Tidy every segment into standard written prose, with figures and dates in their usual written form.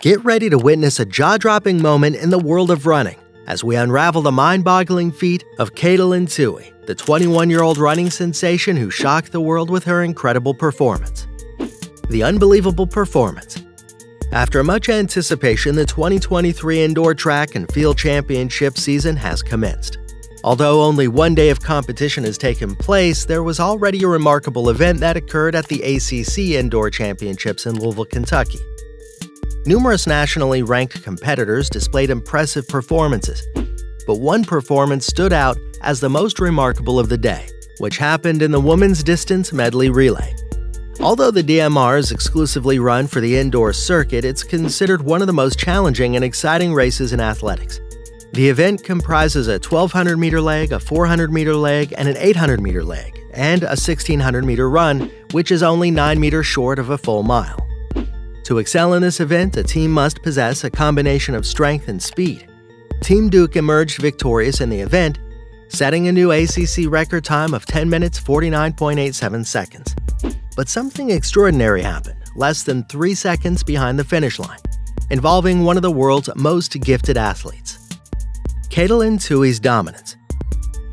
Get ready to witness a jaw-dropping moment in the world of running as we unravel the mind-boggling feat of Katelyn Tuohy, the 21-year-old running sensation who shocked the world with her incredible performance. The unbelievable performance. After much anticipation, the 2023 Indoor Track and Field Championship season has commenced. Although only one day of competition has taken place, there was already a remarkable event that occurred at the ACC Indoor Championships in Louisville, Kentucky. Numerous nationally ranked competitors displayed impressive performances, but one performance stood out as the most remarkable of the day, which happened in the women's distance medley relay. Although the DMR is exclusively run for the indoor circuit, it's considered one of the most challenging and exciting races in athletics. The event comprises a 1,200-meter leg, a 400-meter leg, and an 800-meter leg, and a 1,600-meter run, which is only 9 meters short of a full mile. To excel in this event, a team must possess a combination of strength and speed. Team Duke emerged victorious in the event, setting a new ACC record time of 10 minutes 49.87 seconds. But something extraordinary happened, less than 3 seconds behind the finish line, involving one of the world's most gifted athletes, Katelyn Tuohy's dominance.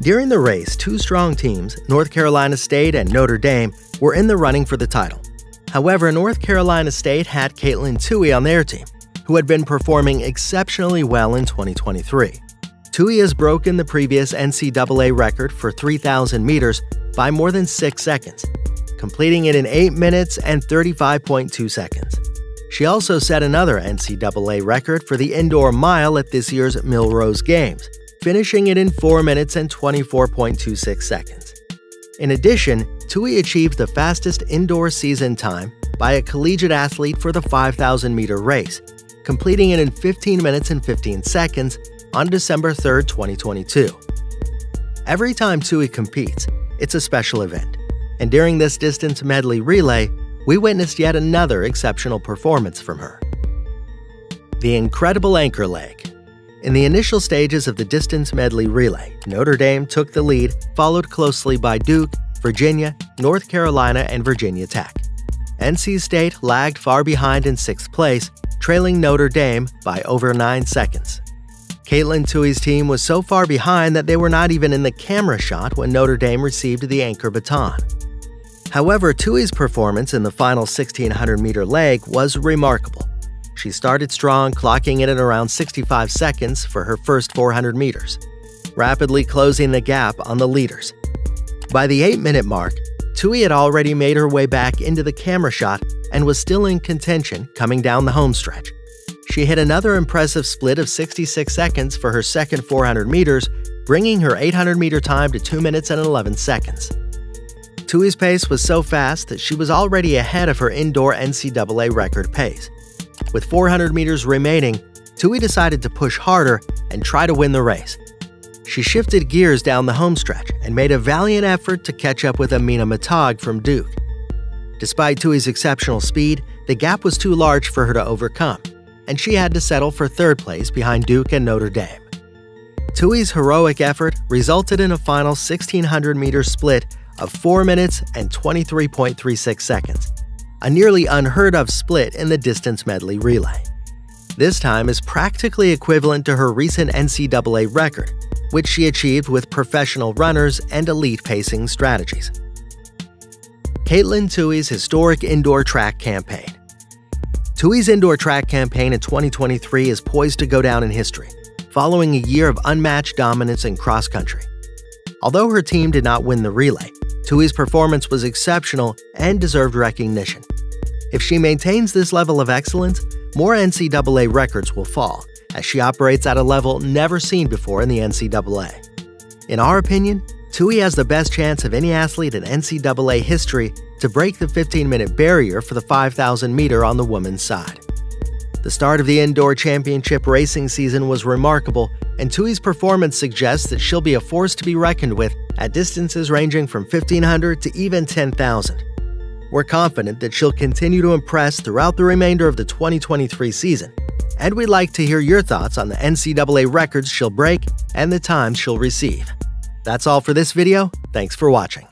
During the race, two strong teams, North Carolina State and Notre Dame, were in the running for the title. However, North Carolina State had Katelyn Tuohy on their team, who had been performing exceptionally well in 2023. Tuohy has broken the previous NCAA record for 3,000 meters by more than 6 seconds, completing it in 8 minutes and 35.2 seconds. She also set another NCAA record for the indoor mile at this year's Millrose Games, finishing it in 4 minutes and 24.26 seconds. In addition, Tuohy achieved the fastest indoor season time by a collegiate athlete for the 5,000-meter race, completing it in 15 minutes and 15 seconds on December 3, 2022. Every time Tuohy competes, it's a special event, and during this distance medley relay, we witnessed yet another exceptional performance from her. The incredible anchor leg. In the initial stages of the distance medley relay, Notre Dame took the lead, followed closely by Duke, Virginia, North Carolina, and Virginia Tech. NC State lagged far behind in 6th place, trailing Notre Dame by over 9 seconds. Katelyn Tuohy's team was so far behind that they were not even in the camera shot when Notre Dame received the anchor baton. However, Tuohy's performance in the final 1,600-meter leg was remarkable. She started strong, clocking in at around 65 seconds for her first 400 meters, rapidly closing the gap on the leaders. By the 8-minute mark, Tuohy had already made her way back into the camera shot and was still in contention coming down the home stretch. She hit another impressive split of 66 seconds for her second 400 meters, bringing her 800-meter time to 2 minutes and 11 seconds. Tuohy's pace was so fast that she was already ahead of her indoor NCAA record pace. With 400 meters remaining, Tuohy decided to push harder and try to win the race. She shifted gears down the home stretch and made a valiant effort to catch up with Amina Mittag from Duke. Despite Tuohy's exceptional speed, the gap was too large for her to overcome, and she had to settle for 3rd place behind Duke and Notre Dame. Tuohy's heroic effort resulted in a final 1,600-meter split of 4 minutes and 23.36 seconds, a nearly unheard-of split in the distance medley relay. This time is practically equivalent to her recent NCAA record, which she achieved with professional runners and elite pacing strategies. Katelyn Tuohy's historic indoor track campaign. Tuohy's indoor track campaign in 2023 is poised to go down in history, following a year of unmatched dominance in cross-country. Although her team did not win the relay, Tuohy's performance was exceptional and deserved recognition. If she maintains this level of excellence, more NCAA records will fall, as she operates at a level never seen before in the NCAA. In our opinion, Tuohy has the best chance of any athlete in NCAA history to break the 15-minute barrier for the 5,000-meter on the women's side. The start of the indoor championship racing season was remarkable, and Tuohy's performance suggests that she'll be a force to be reckoned with at distances ranging from 1,500 to even 10,000. We're confident that she'll continue to impress throughout the remainder of the 2023 season, and we'd like to hear your thoughts on the NCAA records she'll break and the times she'll receive. That's all for this video. Thanks for watching.